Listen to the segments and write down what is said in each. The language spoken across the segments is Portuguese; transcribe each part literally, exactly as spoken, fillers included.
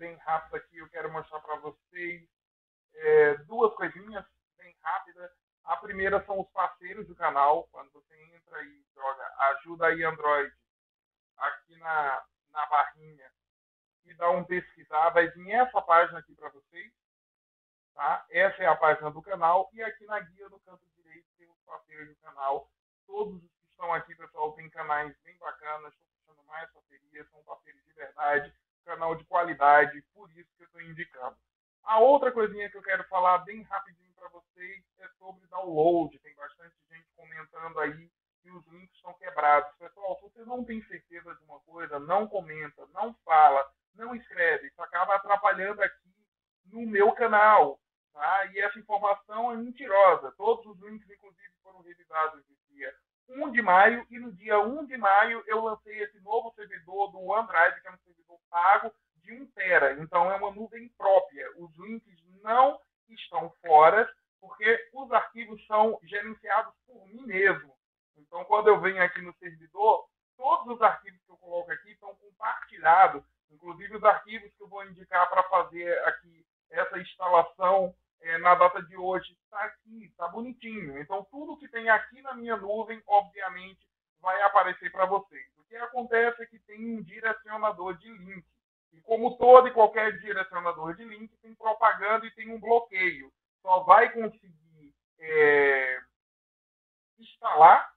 bem rápido aqui, eu quero mostrar para vocês é, duas coisinhas bem rápidas. A primeira são os parceiros do canal. Quando você entra e joga Ajuda aí Android aqui na, na barrinha e dá um pesquisar, vai vir essa página aqui para vocês. Tá? Essa é a página do canal e aqui na guia do canto direito tem os parceiros do canal. Todos os que estão aqui, pessoal, tem canais bem bacanas, estou puxando mais parcerias, são parceiros de verdade, canal de qualidade, por isso que eu estou indicando. A outra coisinha que eu quero falar bem rapidinho para vocês é sobre download. Tem bastante gente comentando aí que os links estão quebrados. Pessoal, se você não tem certeza de uma coisa, não comenta, não fala, não escreve, isso acaba atrapalhando aqui no meu canal, tá? E essa informação é mentirosa. Todos os links, inclusive, foram revisados no dia um de maio e no dia um de maio eu lancei esse novo servidor do OneDrive, que é um servidor pago de um tera. Então é uma nuvem própria. Os links não estão fora porque os arquivos são gerenciados por mim mesmo. Então quando eu venho aqui no servidor, todos os arquivos que eu coloco aqui são compartilhados. Inclusive os arquivos que eu vou indicar para fazer aqui essa instalação é, na data de hoje está aqui, está bonitinho. Então tudo que tem aqui na minha nuvem, obviamente, vai aparecer para vocês. O que acontece é que tem um direcionador de link. E como todo e qualquer direcionador de link, tem propaganda e tem um bloqueio. Só vai conseguir é, instalar,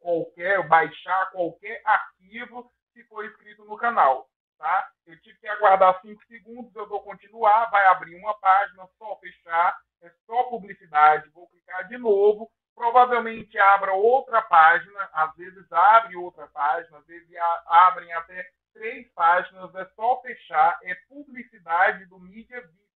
qualquer, baixar qualquer arquivo se for escrito no canal. Tá? Eu tive que aguardar cinco segundos, eu vou continuar, vai abrir uma página, só fechar, é só publicidade, vou clicar de novo, provavelmente abra outra página, às vezes abre outra página, às vezes abrem até três páginas, é só fechar, é publicidade do Media Bit,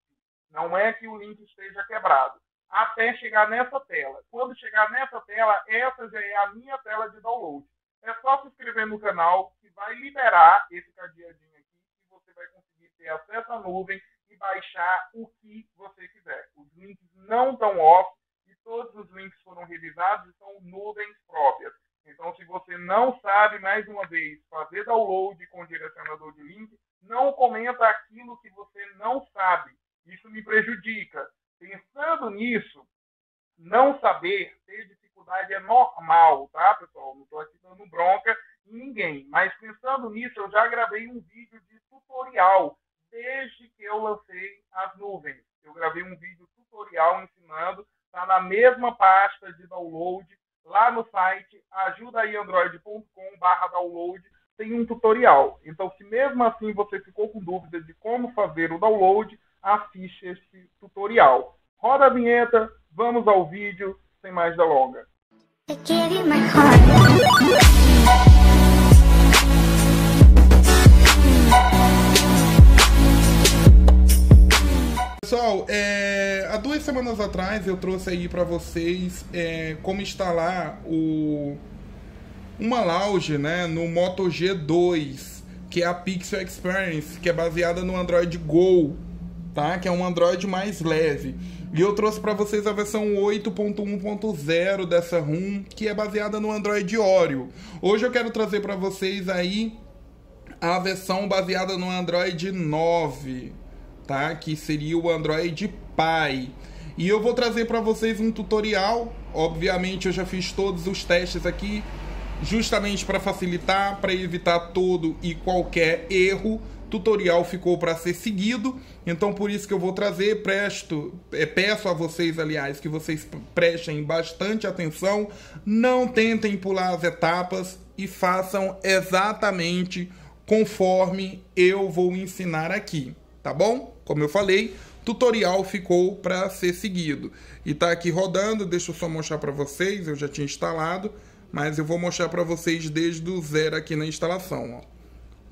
não é que o link esteja quebrado, até chegar nessa tela. Quando chegar nessa tela, essa já é a minha tela de download. É só se inscrever no canal que vai liberar esse cadeadinho aqui e você vai conseguir ter acesso à nuvem e baixar o que você quiser. Os links não estão off e todos os links foram revisados e são nuvens próprias. Então, se você não sabe, mais uma vez, fazer download com direcionador de link, não comenta aquilo que você não sabe. Isso me prejudica. Pensando nisso, não saber, ter dificuldade é normal, tá, pessoal? Não estou aqui dando bronca em ninguém. Mas pensando nisso, eu já gravei um vídeo de tutorial desde que eu lancei as nuvens. Eu gravei um vídeo tutorial ensinando, está na mesma pasta de download, lá no site ajuda aí android ponto com barra download, tem um tutorial. Então, se mesmo assim você ficou com dúvida de como fazer o download, assiste esse tutorial. Roda a vinheta, vamos ao vídeo, sem mais delongas. Pessoal, é, há duas semanas atrás eu trouxe aí para vocês é, como instalar o, uma lounge, né, no Moto G dois, que é a Pixel Experience, que é baseada no Android Go, tá? Que é um Android mais leve. E eu trouxe para vocês a versão oito ponto um ponto zero dessa ROM, que é baseada no Android Oreo. Hoje eu quero trazer para vocês aí a versão baseada no Android nove, tá? Que seria o Android Pie. E eu vou trazer para vocês um tutorial. Obviamente eu já fiz todos os testes aqui, justamente para facilitar, para evitar todo e qualquer erro. Tutorial ficou para ser seguido, então por isso que eu vou trazer, presto, é, peço a vocês, aliás, que vocês prestem bastante atenção, não tentem pular as etapas e façam exatamente conforme eu vou ensinar aqui, tá bom? Como eu falei, tutorial ficou para ser seguido. E tá aqui rodando, deixa eu só mostrar para vocês, eu já tinha instalado, mas eu vou mostrar para vocês desde o zero aqui na instalação, ó.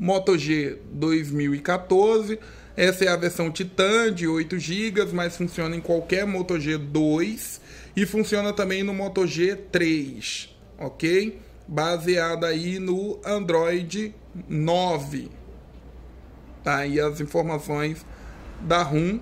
Moto G dois mil e quatorze, essa é a versão Titan de oito gigas, mas funciona em qualquer Moto G dois e funciona também no Moto G três, ok? Baseada aí no Android nove, tá aí as informações da ROM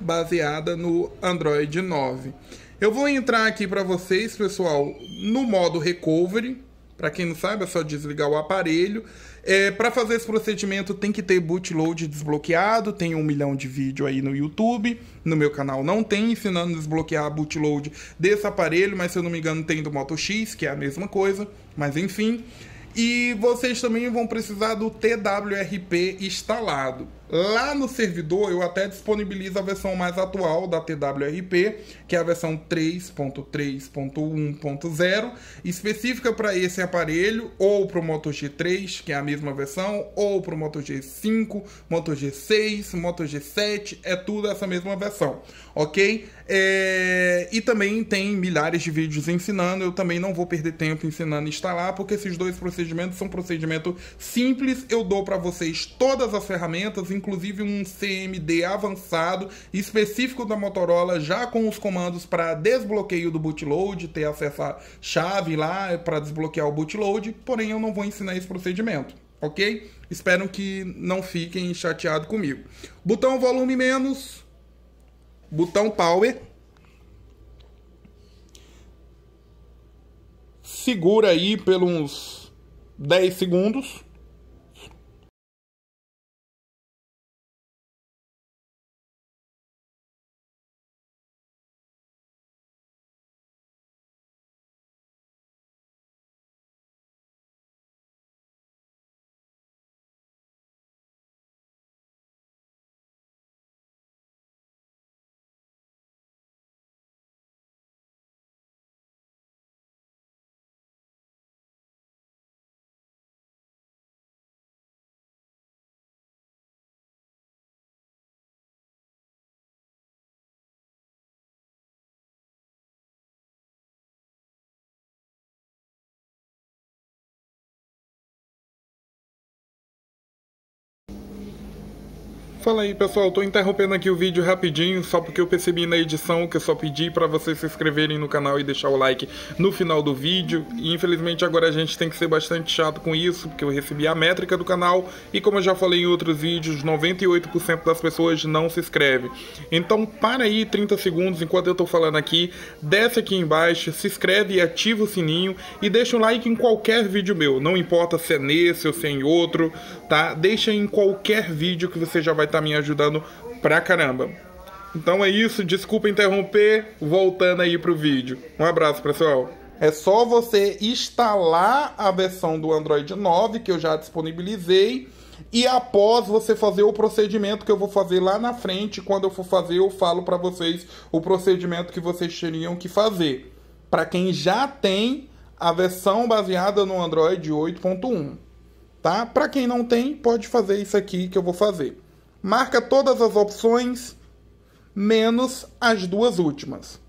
baseada no Android nove. Eu vou entrar aqui para vocês, pessoal, no modo Recovery. Para quem não sabe, é só desligar o aparelho. É, para fazer esse procedimento tem que ter bootload desbloqueado, tem um milhão de vídeo aí no YouTube, no meu canal não tem ensinando a desbloquear a bootload desse aparelho, mas se eu não me engano tem do Moto X, que é a mesma coisa, mas enfim. E vocês também vão precisar do T W R P instalado. Lá no servidor eu até disponibilizo a versão mais atual da T W R P, que é a versão três ponto três ponto um ponto zero, específica para esse aparelho, ou para o Moto G três, que é a mesma versão, ou para o Moto G cinco, Moto G seis, Moto G sete, é tudo essa mesma versão, ok? É... E também tem milhares de vídeos ensinando, eu também não vou perder tempo ensinando a instalar, porque esses dois procedimentos são procedimentos simples, eu dou para vocês todas as ferramentas, inclusive um C M D avançado específico da Motorola, já com os comandos para desbloqueio do bootload, ter acesso à chave lá para desbloquear o bootload, porém eu não vou ensinar esse procedimento, ok? Espero que não fiquem chateados comigo. Botão volume menos, botão power, segura aí pelos dez segundos. Fala aí pessoal, tô interrompendo aqui o vídeo rapidinho, só porque eu percebi na edição que eu só pedi para vocês se inscreverem no canal e deixar o like no final do vídeo. E infelizmente agora a gente tem que ser bastante chato com isso, porque eu recebi a métrica do canal e, como eu já falei em outros vídeos, noventa e oito por cento das pessoas não se inscreve. Então para aí trinta segundos enquanto eu tô falando aqui, desce aqui embaixo, se inscreve e ativa o sininho e deixa um like em qualquer vídeo meu, não importa se é nesse ou se é em outro, tá? Deixa em qualquer vídeo que você já vai estar me ajudando pra caramba. Então é isso, desculpa interromper, voltando aí pro vídeo. Um abraço pessoal. É só você instalar a versão do Android nove que eu já disponibilizei e após você fazer o procedimento que eu vou fazer lá na frente, quando eu for fazer eu falo pra vocês o procedimento que vocês teriam que fazer pra quem já tem a versão baseada no Android oito ponto um, tá? Pra quem não tem, pode fazer isso aqui que eu vou fazer. Marca todas as opções, menos as duas últimas,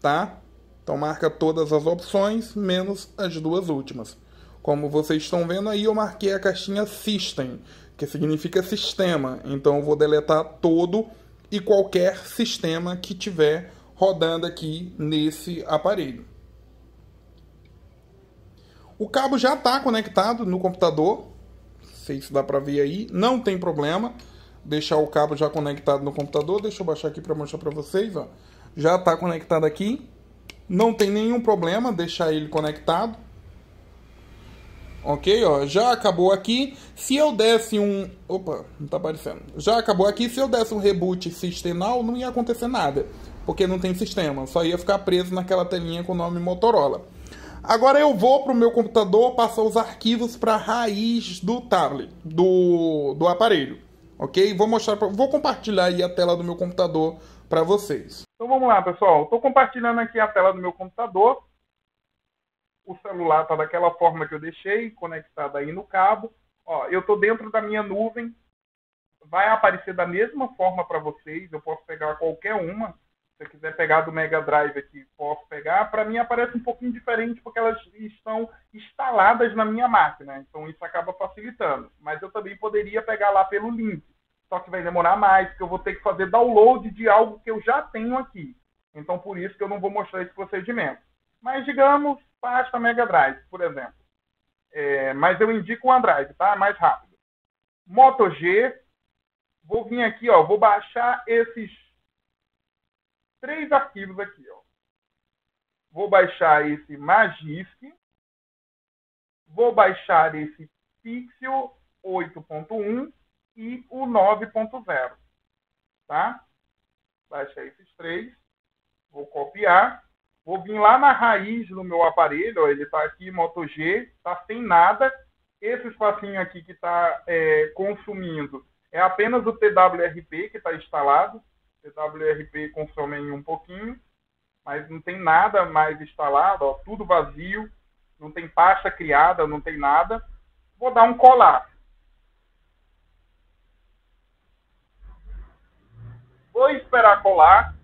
tá? Então marca todas as opções, menos as duas últimas. Como vocês estão vendo aí, eu marquei a caixinha System, que significa sistema. Então eu vou deletar todo e qualquer sistema que tiver rodando aqui nesse aparelho. O cabo já está conectado no computador, não sei se dá para ver aí, não tem problema. Deixar o cabo já conectado no computador. Deixa eu baixar aqui para mostrar para vocês, ó. Já está conectado aqui. Não tem nenhum problema deixar ele conectado. Ok, ó. Já acabou aqui. Se eu desse um... Opa, não tá aparecendo. Já acabou aqui. Se eu desse um reboot sistemal, não ia acontecer nada, porque não tem sistema. Só ia ficar preso naquela telinha com o nome Motorola. Agora eu vou para o meu computador passar os arquivos para a raiz do tablet, do, do aparelho. Ok? Vou mostrar, pra... vou compartilhar aí a tela do meu computador para vocês. Então vamos lá, pessoal. Estou compartilhando aqui a tela do meu computador. O celular está daquela forma que eu deixei, conectado aí no cabo. Ó, eu estou dentro da minha nuvem. Vai aparecer da mesma forma para vocês. Eu posso pegar qualquer uma. Se eu quiser pegar do Mega Drive aqui, posso pegar. Para mim aparece um pouquinho diferente porque elas estão instaladas na minha máquina. Então isso acaba facilitando. Mas eu também poderia pegar lá pelo link. Só que vai demorar mais, porque eu vou ter que fazer download de algo que eu já tenho aqui. Então por isso que eu não vou mostrar esse procedimento. Mas digamos, basta Mega Drive, por exemplo. É, mas eu indico o OneDrive, tá? Mais rápido. Moto G. Vou vir aqui, ó, vou baixar esses... três arquivos aqui, ó. Vou baixar esse Magisk, vou baixar esse Pixel oito ponto um e o nove ponto zero. Tá? Baixei esses três. Vou copiar. Vou vir lá na raiz do meu aparelho. Ó, ele está aqui, Moto G. Está sem nada. Esse espacinho aqui que está é, consumindo é apenas o T W R P que está instalado. T W R P consome um pouquinho, mas não tem nada mais instalado. Ó, tudo vazio. Não tem pasta criada, não tem nada. Vou dar um colar. Vou esperar colar.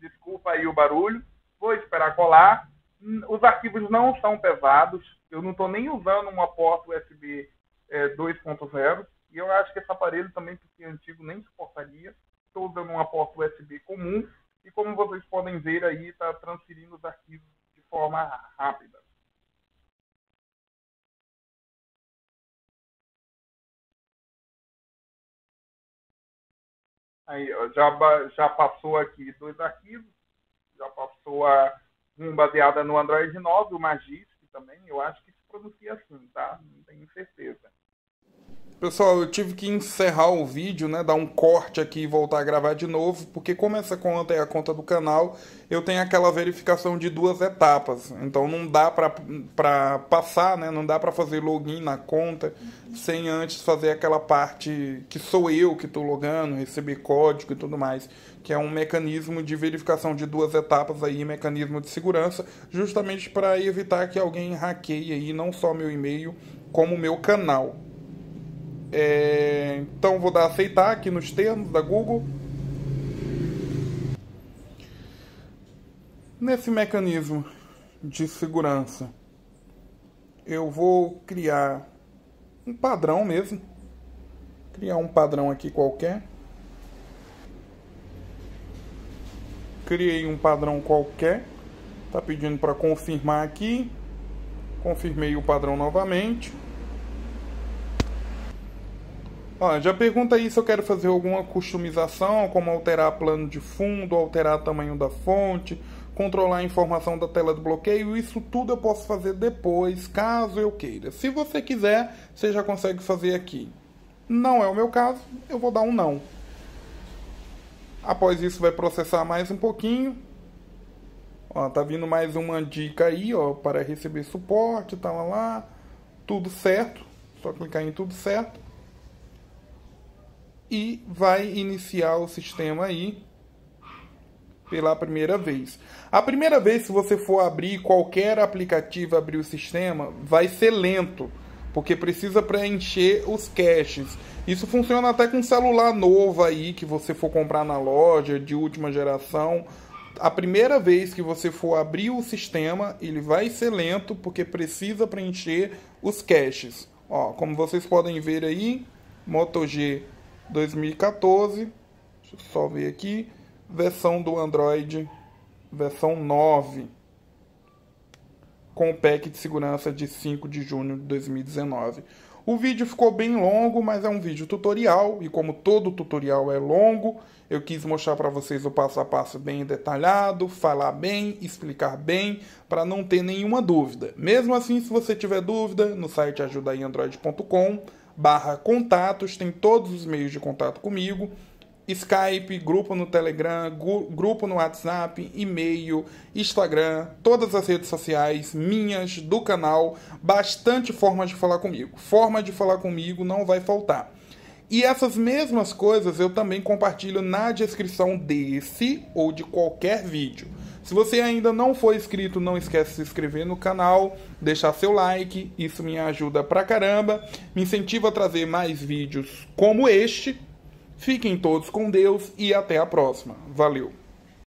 Desculpa aí o barulho. Vou esperar colar. Os arquivos não são pesados. Eu não estou nem usando uma porta U S B é, dois ponto zero. E eu acho que esse aparelho também, porque é antigo, nem suportaria. Estou usando uma porta U S B comum. E como vocês podem ver aí, está transferindo os arquivos de forma rápida. Aí, ó, já, já passou aqui dois arquivos, já passou a, um baseada no Android nove, o Magisk também, eu acho que se pronuncia assim, tá? Não tenho certeza. Pessoal, eu tive que encerrar o vídeo, né? Dar um corte aqui e voltar a gravar de novo, porque como essa conta é a conta do canal, eu tenho aquela verificação de duas etapas. Então não dá pra, pra passar, né? Não dá pra fazer login na conta sem antes fazer aquela parte que sou eu que tô logando, receber código e tudo mais, que é um mecanismo de verificação de duas etapas aí, mecanismo de segurança, justamente para evitar que alguém hackeie aí não só meu e-mail, como meu canal. É, então vou dar aceitar aqui nos termos da Google. Nesse mecanismo de segurança eu vou criar um padrão mesmo, criar um padrão aqui qualquer. Criei um padrão qualquer, tá pedindo para confirmar aqui, confirmei o padrão novamente. Ó, já pergunta aí se eu quero fazer alguma customização, como alterar plano de fundo, alterar tamanho da fonte, controlar a informação da tela do bloqueio. Isso tudo eu posso fazer depois, caso eu queira. Se você quiser, você já consegue fazer aqui. Não é o meu caso, eu vou dar um não. Após isso vai processar mais um pouquinho. Ó, tá vindo mais uma dica aí, ó, para receber suporte, tá lá, lá. Tudo certo, só clicar em tudo certo. E vai iniciar o sistema aí pela primeira vez. A primeira vez, se você for abrir qualquer aplicativo, abrir o sistema, vai ser lento, porque precisa preencher os caches. Isso funciona até com um celular novo aí, que você for comprar na loja, de última geração. A primeira vez que você for abrir o sistema, ele vai ser lento, porque precisa preencher os caches. Ó, como vocês podem ver aí, Moto G dois mil e quatorze, deixa eu só ver aqui, versão do Android, versão nove, com o pack de segurança de cinco de junho de dois mil e dezenove. O vídeo ficou bem longo, mas é um vídeo tutorial, e como todo tutorial é longo, eu quis mostrar para vocês o passo a passo bem detalhado, falar bem, explicar bem, para não ter nenhuma dúvida. Mesmo assim, se você tiver dúvida, no site ajuda aí android ponto com, barra contatos, tem todos os meios de contato comigo, Skype, grupo no Telegram, grupo no WhatsApp, e-mail, Instagram, todas as redes sociais minhas, do canal, bastante formas de falar comigo. Forma de falar comigo não vai faltar. E essas mesmas coisas eu também compartilho na descrição desse ou de qualquer vídeo. Se você ainda não for inscrito, não esquece de se inscrever no canal, deixar seu like, isso me ajuda pra caramba, me incentiva a trazer mais vídeos como este. Fiquem todos com Deus e até a próxima. Valeu!